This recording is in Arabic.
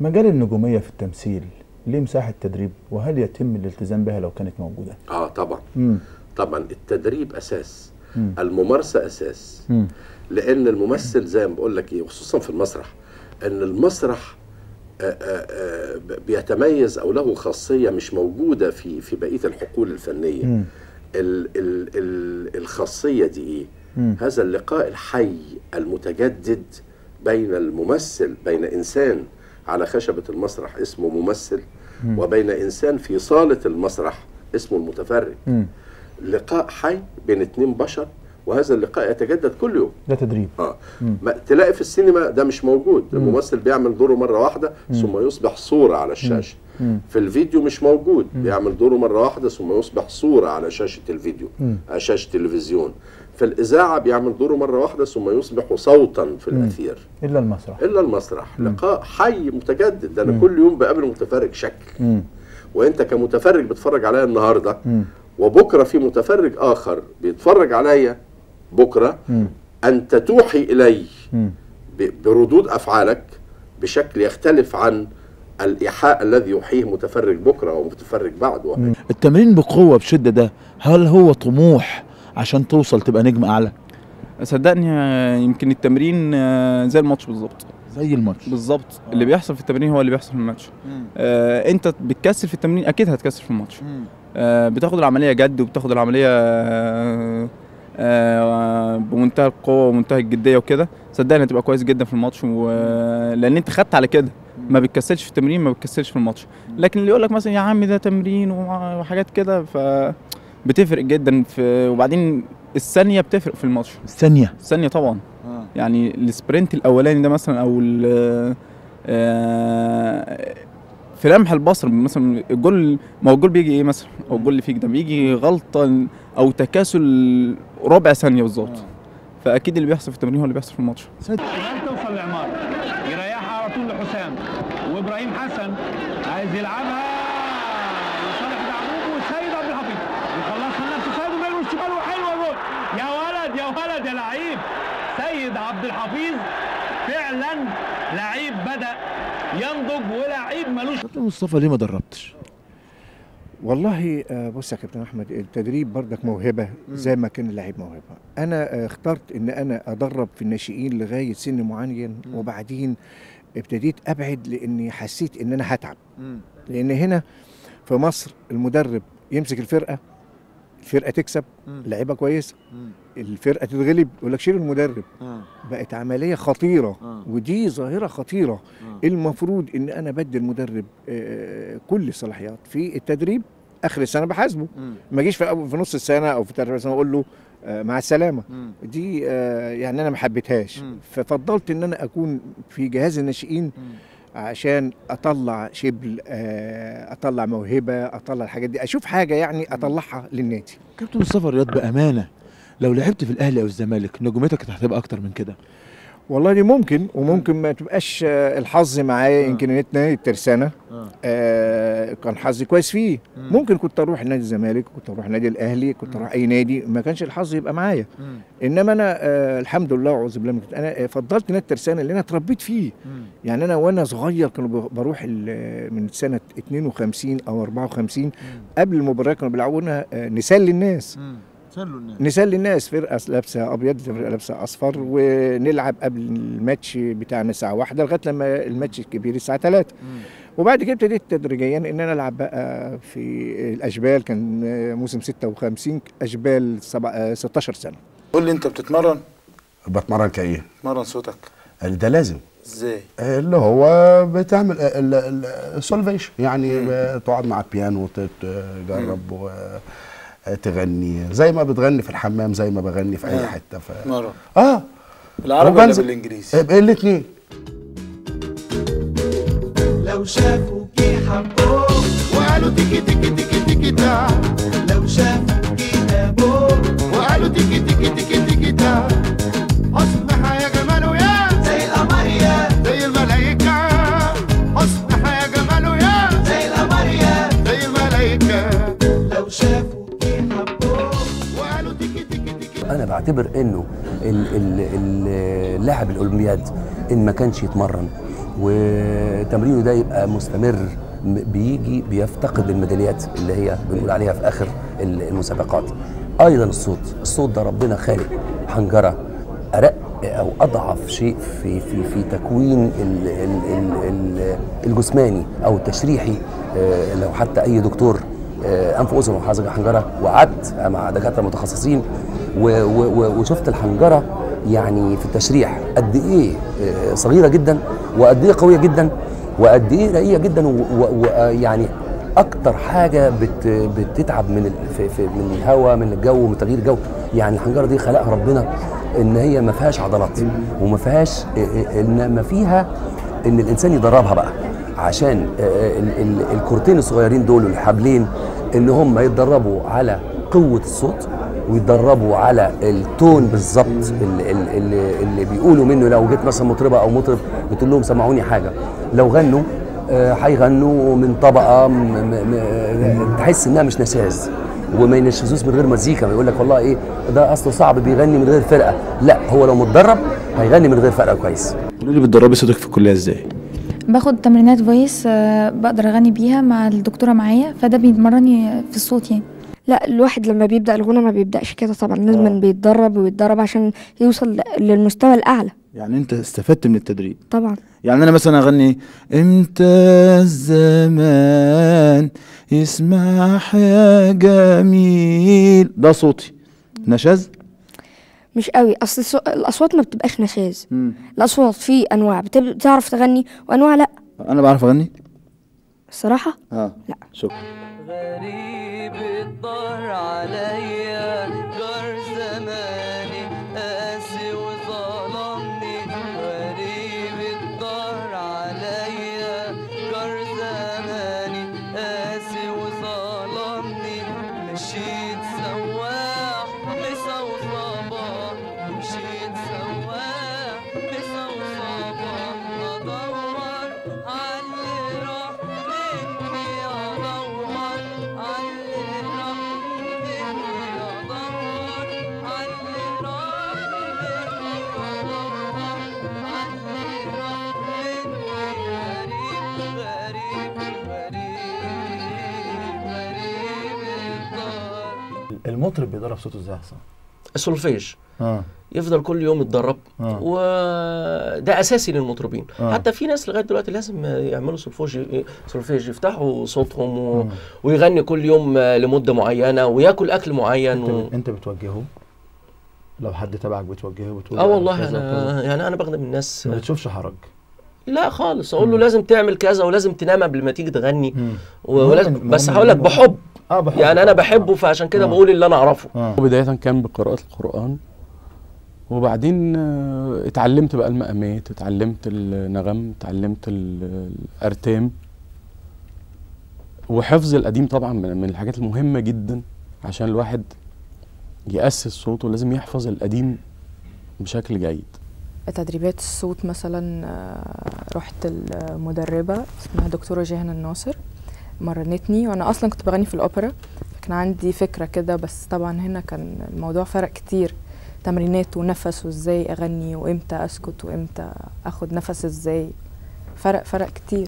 مجال النجومية في التمثيل ليه مساحة تدريب، وهل يتم الالتزام بها لو كانت موجودة؟ طبعا. طبعا التدريب أساس، الممارسة أساس، لأن الممثل زي ما بقول لك إيه، وخصوصا في المسرح، إن المسرح بيتميز أو له خاصية مش موجودة في بقية الحقول الفنية. الخاصية دي إيه؟ هذا اللقاء الحي المتجدد بين الممثل، بين إنسان على خشبة المسرح اسمه ممثل، وبين إنسان في صالة المسرح اسمه المتفرج. لقاء حي بين اتنين بشر، وهذا اللقاء يتجدد كل يوم. ده تدريب. تلاقي في السينما ده مش موجود، الممثل بيعمل دوره مرة واحدة ثم يصبح صورة على الشاشة. في الفيديو مش موجود، بيعمل دوره مرة واحدة ثم يصبح صورة على شاشة الفيديو، على شاشة التلفزيون. في الإذاعة بيعمل دوره مرة واحدة ثم يصبح صوتا في الأثير. إلا المسرح. إلا المسرح لقاء حي متجدد، أنا كل يوم بقابل متفرج شكل، وأنت كمتفرج بتفرج عليا النهاردة، وبكرة في متفرج آخر بيتفرج عليا بكرة. أن تتوحي إلي بردود أفعالك بشكل يختلف عن الإيحاء الذي يوحيه متفرج بكرة ومتفرج بعده. التمرين بقوة بشدة ده، هل هو طموح عشان توصل تبقى نجم أعلى؟ صدقني يمكن التمرين زي الماتش بالظبط. زي الماتش بالظبط. اللي بيحصل في التمرين هو اللي بيحصل في الماتش. أنت بتكسل في التمرين أكيد هتكسل في الماتش. بتاخد العملية جد، وبتاخد العملية بمنتهى القوة ومنتهى الجدية وكده. صدقني هتبقى كويس جدا في الماتش، لأن أنت خدت على كده، ما بتكسلش في التمرين، ما بتكسلش في الماتش. لكن اللي يقول لك مثلا يا عم ده تمرين وحاجات كده، بتفرق جدا في، وبعدين الثانيه بتفرق في الماتش. الثانيه طبعا. يعني السبرنت الاولاني ده مثلا، او في لمح البصر مثلا، الجول، ما هو الجول بيجي ايه مثلا، او الجول اللي فيك ده بيجي غلطه او تكاسل ربع ثانيه بالظبط. فاكيد اللي بيحصل في التمرين هو اللي بيحصل في الماتش. توصل لعمار يريحها على طول لحسام، وابراهيم حسن عايز يلعبها يا لعيب. سيد عبد الحفيظ فعلا لعيب بدأ ينضج ولعيب ملوش. مصطفى ليه ما دربتش؟ والله بص يا كابتن احمد، التدريب بردك موهبه زي ما كان اللعيب موهبه. انا اخترت ان انا ادرب في الناشئين لغايه سن معين، وبعدين ابتديت ابعد لاني حسيت ان انا هتعب. لان هنا في مصر المدرب يمسك الفرقه، الفرقه تكسب، لعيبه كويسه، الفرقه تتغلب، يقول لك شيل المدرب. بقت عمليه خطيره، ودي ظاهره خطيره. المفروض ان انا بدي المدرب كل صلاحيات في التدريب. اخر السنه بحاسبه، ما اجيش في نص السنه او في ثلاث سنين اقول له مع السلامه. دي يعني انا ما حبيتهاش. ففضلت ان انا اكون في جهاز الناشئين عشان اطلع شبل، اطلع موهبه، اطلع الحاجات دي، اشوف حاجه يعني اطلعها للنادي. كابتن مصطفى رياض، بامانه لو لعبت في الاهلي او الزمالك نجومتك كانت هتبقى اكتر من كده؟ والله دي ممكن، وممكن ما تبقاش. الحظ معايا يمكن نادي الترسانه، كان حظي كويس فيه. ممكن كنت اروح نادي الزمالك، كنت اروح نادي الاهلي، كنت اروح اي نادي، ما كانش الحظ يبقى معايا. انما انا الحمد لله واعوذ بالله انا فضلت نادي الترسانه اللي انا اتربيت فيه. يعني انا وانا صغير كانوا بروح من سنه 52 او 54 قبل المباراه كانوا بيلعبونا نسلي الناس. نسلي الناس، فرقه لابسه ابيض، فرقه لابسه اصفر، ونلعب قبل الماتش بتاعنا الساعه 1 لغايه لما الماتش الكبير الساعه 3. وبعد كده ابتديت تدريجيا ان انا العب بقى في الاشبال. كان موسم 56 اشبال 16 سنه. قول لي انت بتتمرن؟ بتمرن كايه؟ بتمرن صوتك؟ ده لازم. ازاي؟ اللي هو بتعمل السولفيشن، يعني تقعد مع البيانو وتجرب تغني زي ما بتغني في الحمام، زي ما بغني في اي حته. مرة بالعربي ولا بالانجليزي؟ الاثنين. لو شافوا جه حبوه وقالوا تيكي تيكي تيكي تيكي تا، لو شافوا جه جابوه وقالوا تيكي تيكي تيكي تيكي تا، اصبح يا جماله يا زي القمر يا زي الملايكه، اصبح يا جماله يا زي القمر يا زي الملايكه، لو شافوا. أنا بعتبر إنه اللاعب الأولمبياد إن ما كانش يتمرن، وتمرينه ده يبقى مستمر، بيجي بيفتقد الميداليات اللي هي بنقول عليها في اخر المسابقات. ايضا الصوت ده ربنا خالق حنجره، ارق او اضعف شيء في تكوين الجسماني او التشريحي. لو حتى اي دكتور انف واذن وحنجره، وقعدت مع دكاتره متخصصين وشفت الحنجره يعني في التشريح قد ايه صغيره جدا، وقد ايه قويه جدا، وقد ايه رقيقه جدا، ويعني اكتر حاجه بتتعب من من الهواء، من الجو، من تغيير الجو. يعني الحنجره دي خلقها ربنا ان هي ما فيهاش عضلات، وما فيهاش ان ما فيها ان الانسان يدربها بقى، عشان الكورتين الصغيرين دول والحبلين ان هم يتدربوا على قوه الصوت، ويتدربوا على التون بالظبط اللي بيقولوا منه. لو جيت مثلا مطربه او مطرب بتقول لهم سمعوني حاجه، لو غنوا هيغنوا من طبقه تحس انها مش نشاز، وما ينشزوش من غير مزيكا. يقول لك والله ايه ده اصله صعب بيغني من غير فرقه، لا هو لو متدرب هيغني من غير فرقه كويس. قولي لي بتدربي صوتك في الكليه ازاي؟ باخد تمرينات فويس بقدر اغني بيها مع الدكتوره معايا، فده بيمرني في الصوت يعني. لا الواحد لما بيبدا الغنى ما بيبداش كده طبعا، لازم بيتدرب ويتدرب عشان يوصل للمستوى الاعلى. يعني انت استفدت من التدريب طبعا. يعني انا مثلا اغني امتى الزمان يسمح يا جميل، ده صوتي نشاز مش قوي، اصل الاصوات ما بتبقاش نشاز. الاصوات في انواع بتعرف تغني وانواع لا. انا بعرف اغني الصراحه. لا شكرا. غريب الضر عليا جار زماني قاسي وظلمني، غريب الضر عليا جار زماني قاسي وظلمني، مشيت سواح مسا وصباح، مشيت سواح مسا وصباح، ادور على راح مني، ادور على راح مني، ادور على راح مني، ادور على راح مني. غريب غريب غريب الدار. المطرب بيدرب صوته ازاي احسن؟ السولفيج يفضل كل يوم يتدرب، وده اساسي للمطربين. حتى في ناس لغايه دلوقتي لازم يعملوا سولفيج، يفتحوا صوتهم ويغني كل يوم لمده معينه، وياكل اكل معين. انت بتوجهه؟ لو حد تبعك بتوجهه وتقول والله انا يعني انا بخدم الناس، ما بتشوفش حرج؟ لا خالص، اقول له لازم تعمل كذا، ولازم تنام قبل ما تيجي تغني، ولازم، بس هقول لك بحب. يعني انا بحبه فعشان كده بقول اللي انا اعرفه. بدايه كان بقراءه القران، وبعدين اتعلمت بقى المقامات، اتعلمت النغم، اتعلمت الارتام، وحفظ القديم طبعا من الحاجات المهمه جدا. عشان الواحد ياسس صوته لازم يحفظ القديم بشكل جيد. تدريبات الصوت مثلا رحت المدربه اسمها دكتوره جيهان الناصر، مرنتني. وانا اصلا كنت بغني في الاوبرا، فكان عندي فكره كده، بس طبعا هنا كان الموضوع فرق كتير، تمرينات ونفس وازاي اغني، وامتى اسكت وامتى اخد نفس ازاي، فرق كتير.